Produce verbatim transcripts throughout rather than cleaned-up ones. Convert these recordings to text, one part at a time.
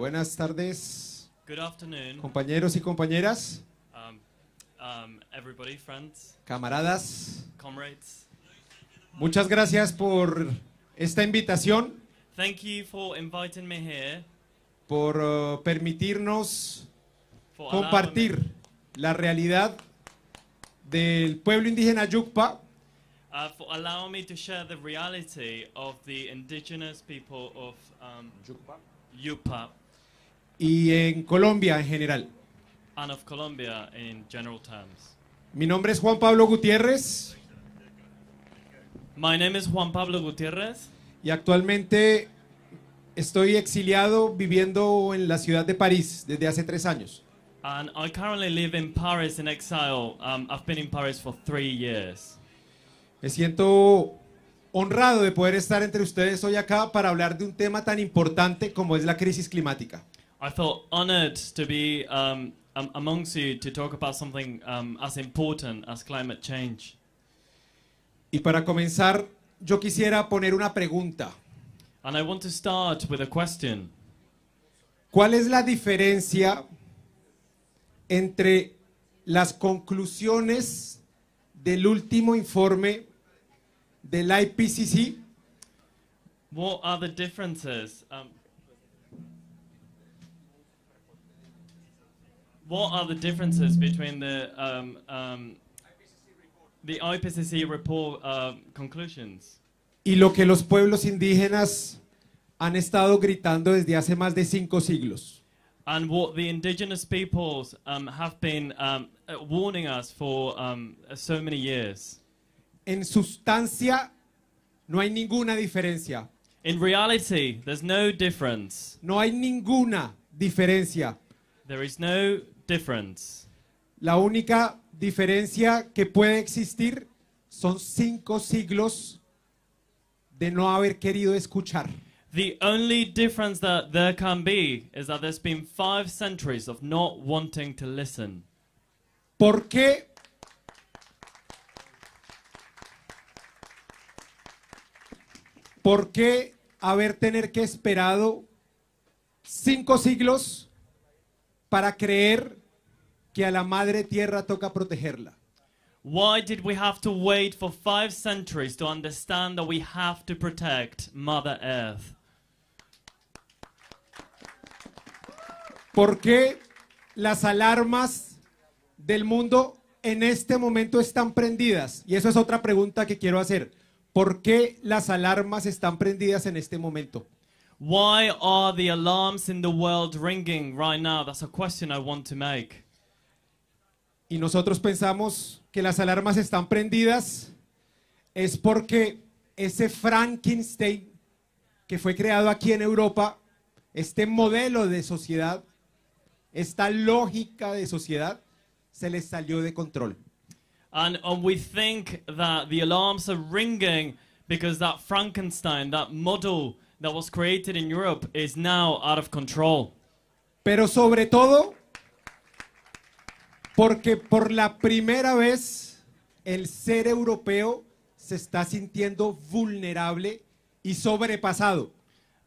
Buenas tardes. Good afternoon. Compañeros y compañeras. Um, um, everybody, friends. Camaradas. Comrades. Muchas gracias por esta invitación. Thank you for inviting me here. Por uh, permitirnos for compartir la realidad del pueblo indígena Yucpa. Uh, for allowing me to share the reality of the indigenous people of um, Yucpa. Yucpa. Y en Colombia en general. And of Colombia in general terms. Mi nombre es Juan Pablo Gutiérrez. My name is Juan Pablo Gutiérrez. Y actualmente estoy exiliado viviendo en la ciudad de París desde hace tres años. And I currently live in Paris in exile. Um, I've been in Paris for three years. Me siento honrado de poder estar entre ustedes hoy acá para hablar de un tema tan importante como es la crisis climática. I feel honored to be um, um, amongst you to talk about something um, as important as climate change. Y para comenzar, yo quisiera poner una pregunta. And I want to start with a question. ¿Cuál es la diferencia entre las conclusiones del último informe del I P C C? What are the differences? Um, what are the differences between the um, um, the I P C C report uh, conclusions? Y lo que los pueblos indígenas han estado gritando desde hace más de cinco siglos. And what the indigenous peoples um, have been um, warning us for um, so many years. En sustancia, no hay ninguna diferencia. In reality, there's no difference. No hay ninguna diferencia. There is no difference. La única diferencia que puede existir son cinco siglos de no haber querido escuchar. The only difference that there can be is that there's been five centuries of not wanting to listen. ¿Por qué? ¿Por qué haber tener que esperado cinco siglos para creer que a la madre tierra toca protegerla? Why did we have to wait for five centuries to understand that we have to protect Mother Earth? ¿Por qué las alarmas del mundo en este momento están prendidas? Y eso es otra pregunta que quiero hacer. ¿Por qué las alarmas están prendidas en este momento? Why are the alarms in the world ringing right now? That's a question I want to make. Y nosotros pensamos que las alarmas están prendidas es porque ese Frankenstein que fue creado aquí en Europa, este modelo de sociedad, esta lógica de sociedad, se les salió de control. And, and we think that the alarms are ringing because that Frankenstein, that model that was created in Europe, is now out of control. Pero sobre todo, porque por la primera vez el ser europeo se está sintiendo vulnerable y sobrepasado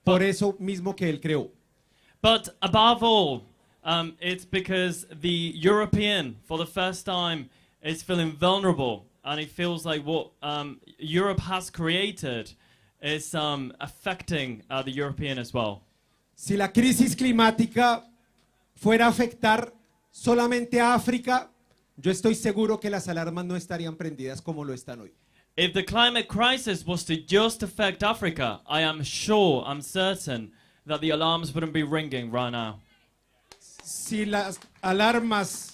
por eso mismo que él creó. But above all, um, it's because the European, for the first time, it's feeling vulnerable, and it feels like what um, Europe has created is um, affecting uh, the European as well. Si la crisis climática fuera a afectar solamente a África, yo estoy seguro que las alarmas no estarían prendidas como lo están hoy. If the climate crisis was to just affect Africa, I am sure, I'm certain that the alarms wouldn't be ringing right now. Si las alarmas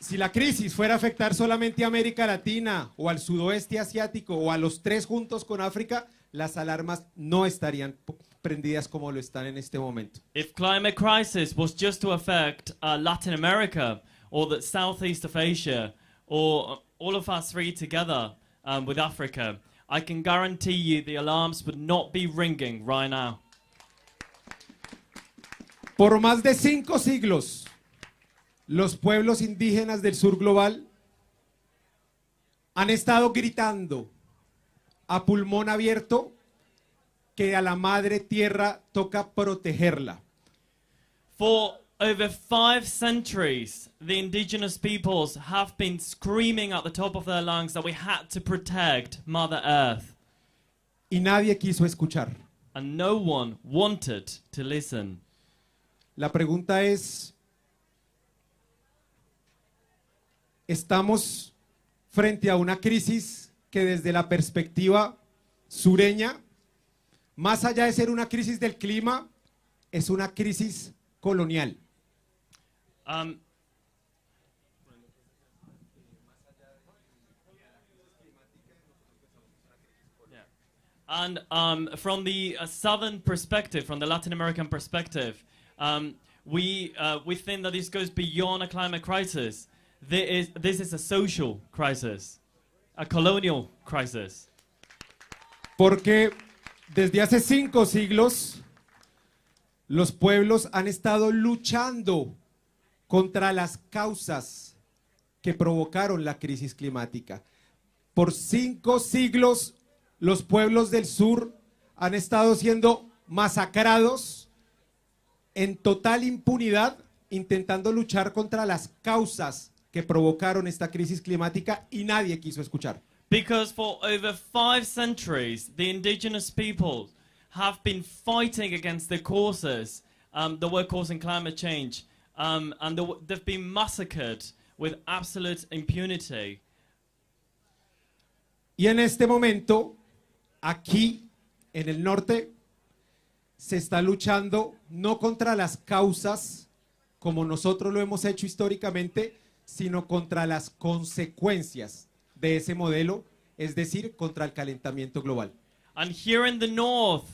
Si la crisis fuera a afectar solamente a América Latina o al sudoeste asiático o a los tres juntos con África, las alarmas no estarían prendidas como lo están en este momento. If climate crisis was just to affect uh, Latin America or the southeast of Asia or all of us three together um, with Africa, I can guarantee you the alarms would not be ringing right now. Por más de cinco siglos, los pueblos indígenas del sur global han estado gritando a pulmón abierto que a la madre tierra toca protegerla. For over five centuries, the indigenous peoples have been screaming at the top of their lungs that we had to protect Mother Earth. Y nadie quiso escuchar. And no one wanted to listen. La pregunta es, ¿estamos frente a una crisis que desde la perspectiva sureña, más allá de ser una crisis del clima, es una crisis colonial? Um, and um, from the uh, southern perspective, from the Latin American perspective, um, we, uh, we think that this goes beyond a climate crisis. This is, this is a social crisis, a colonial crisis. Porque desde hace cinco siglos los pueblos han estado luchando contra las causas que provocaron la crisis climática. Por cinco siglos los pueblos del sur han estado siendo masacrados en total impunidad, intentando luchar contra las causas que provocaron esta crisis climática, y nadie quiso escuchar. Because for over five centuries, the indigenous people have been fighting against the causes um, that were causing climate change, um, and they've been massacred with absolute impunity. Y en este momento, aquí, en el norte, se está luchando no contra las causas, como nosotros lo hemos hecho históricamente, sino contra las consecuencias de ese modelo, es decir, contra el calentamiento global. And here in the north,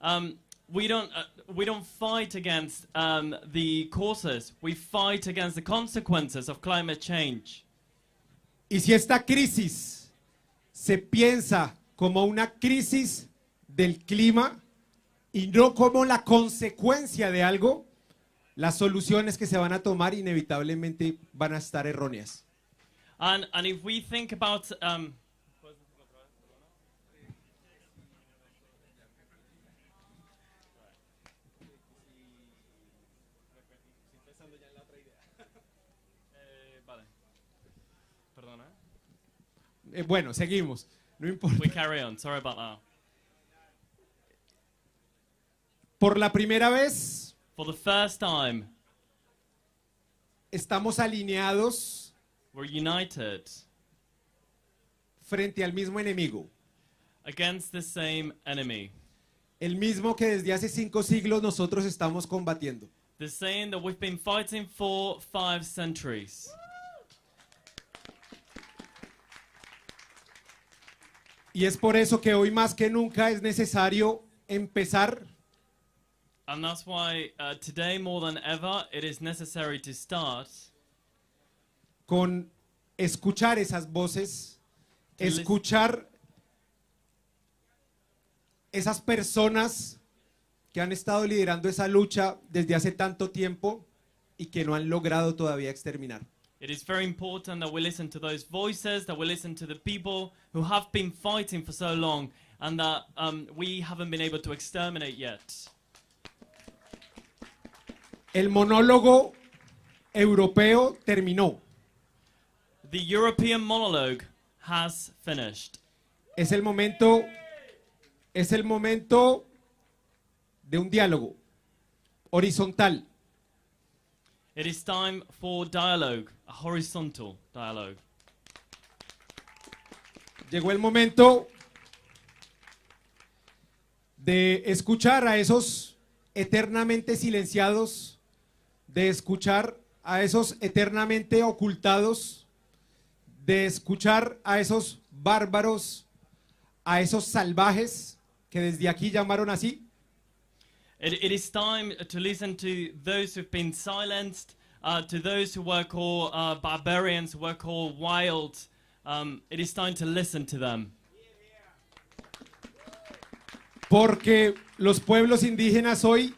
um, we don't uh, we don't fight against um, the causes. We fight against the consequences of climate change. Y si esta crisis se piensa como una crisis del clima y no como la consecuencia de algo, las soluciones que se van a tomar inevitablemente van a estar erróneas. And, and if we think about um, eh, bueno, seguimos. No importa. We carry on. Sorry about that. Por la primera vez, for the first time, estamos alineados. We're united frente al mismo enemigo, against the same enemy, el mismo que desde hace cinco siglos nosotros estamos combatiendo. The same that we've been fighting for five centuries. Y es por eso que hoy más que nunca es necesario empezar. And that's why uh, today more than ever it is necessary to start. Con escuchar esas voces, escuchar esas personas que han estado liderando esa lucha desde hace tanto tiempo y que no han logrado todavía exterminar. It is very important that we listen to those voices, that we listen to the people who have been fighting for so long and that um, we haven't been able to exterminate yet. El monólogo europeo terminó. The European monologue has finished. Es el momento, es el momento de un diálogo horizontal. It is time for dialogue, a horizontal dialogue. Llegó el momento de escuchar a esos eternamente silenciados, de escuchar a esos eternamente ocultados, de escuchar a esos bárbaros, a esos salvajes que desde aquí llamaron así. It, it is time to listen to those who've been silenced, uh, to those who were called uh, barbarians, who were called wild. Um, it is time to listen to them. Porque los pueblos indígenas hoy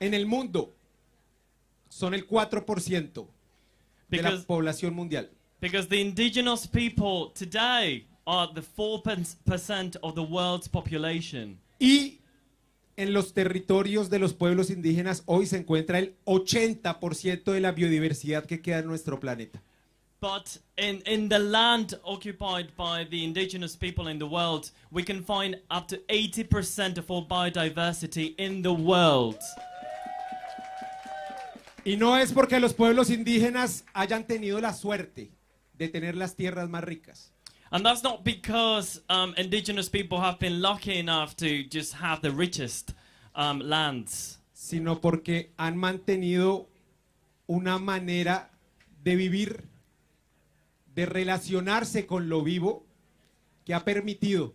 en el mundo son el cuatro por ciento de la población mundial. Because the indigenous people today are the four percent of the world's population. Y en los territorios de los pueblos indígenas hoy se encuentra el ochenta por ciento de la biodiversidad que queda en nuestro planeta. But in, in the land occupied by the indigenous people in the world, we can find up to eighty percent of all biodiversity in the world. Y no es porque los pueblos indígenas hayan tenido la suerte de tener las tierras más ricas. And that's not because um, indigenous people have been lucky enough to just have the richest um, lands. Sino porque han mantenido una manera de vivir, de relacionarse con lo vivo, que ha permitido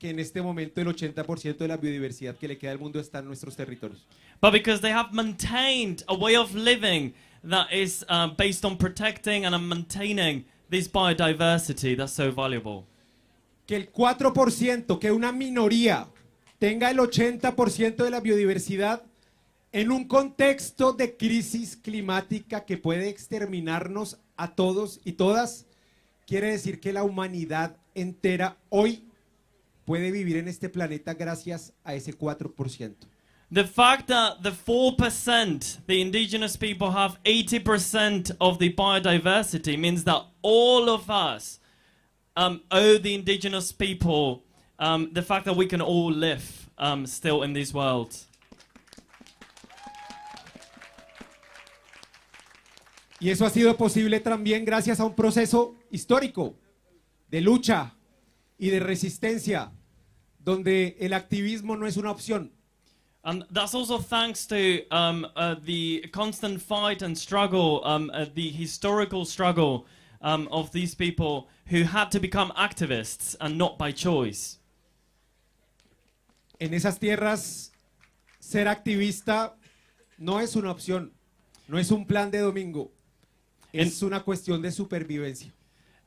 que en este momento el ochenta por ciento de la biodiversidad que le queda al mundo está en nuestros territorios. But because they have maintained a way of living that is uh, based on protecting and maintaining this biodiversity that's so valuable. Que el cuatro por ciento, que una minoría tenga el ochenta por ciento de la biodiversidad en un contexto de crisis climática que puede exterminarnos a todos y todas, quiere decir que la humanidad entera hoy puede vivir en este planeta gracias a ese cuatro por ciento. The fact that the four percent, the indigenous people have eighty percent of the biodiversity means that all of us um, owe the indigenous people um, the fact that we can all live um, still in this world. Y eso ha sido posible también gracias a un proceso histórico de lucha y de resistencia, donde el activismo no es una opción. And that's also thanks to um, uh, the constant fight and struggle, um, uh, the historical struggle um, of these people who had to become activists and not by choice. En esas tierras, ser activista no es una opción, no es un plan de domingo. Es una cuestión de supervivencia.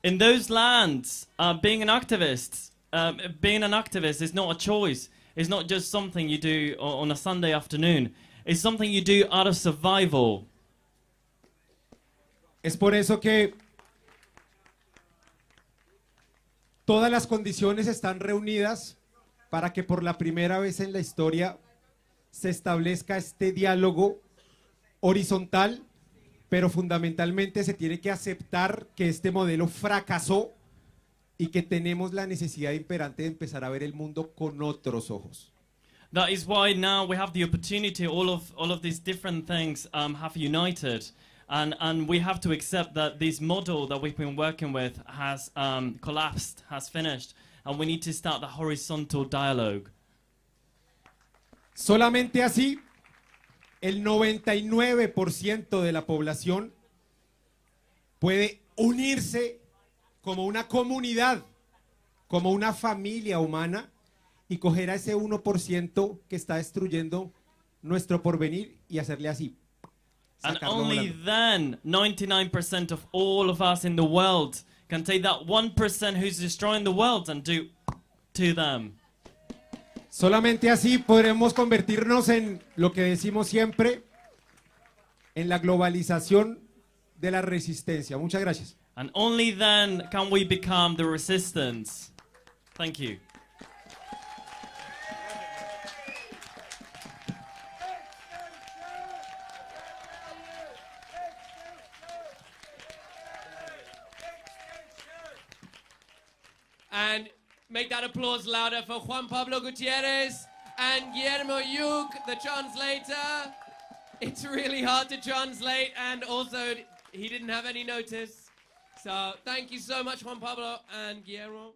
In those lands, uh, being an activist, uh, being an activist is not a choice. It's not just something you do on a Sunday afternoon. It's something you do out of survival. Es por eso que todas las condiciones están reunidas para que por la primera vez en la historia se establezca este diálogo horizontal. Pero fundamentalmente se tiene que aceptar que este modelo fracasó y que tenemos la necesidad imperante de empezar a ver el mundo con otros ojos. That is why now we have the opportunity. All of all of these different things um, have united, and and we have to accept that this model that we've been working with has um, collapsed, has finished, and we need to start the horizontal dialogue. Solamente así, el noventa y nueve por ciento de la población puede unirse como una comunidad, como una familia humana, y coger a ese uno por ciento que está destruyendo nuestro porvenir y hacerle así. And only then ninety-nine percent of all of us in the world can take that one percent who's destroying the world and do to them. Solamente así podremos convertirnos en lo que decimos siempre, en la globalización de la resistencia. Muchas gracias. And only then can we become the resistance. Thank you. And make that applause louder for Juan Pablo Gutiérrez and Guillermo Yuge, the translator. It's really hard to translate, and also he didn't have any notice. So thank you so much, Juan Pablo and Guillermo.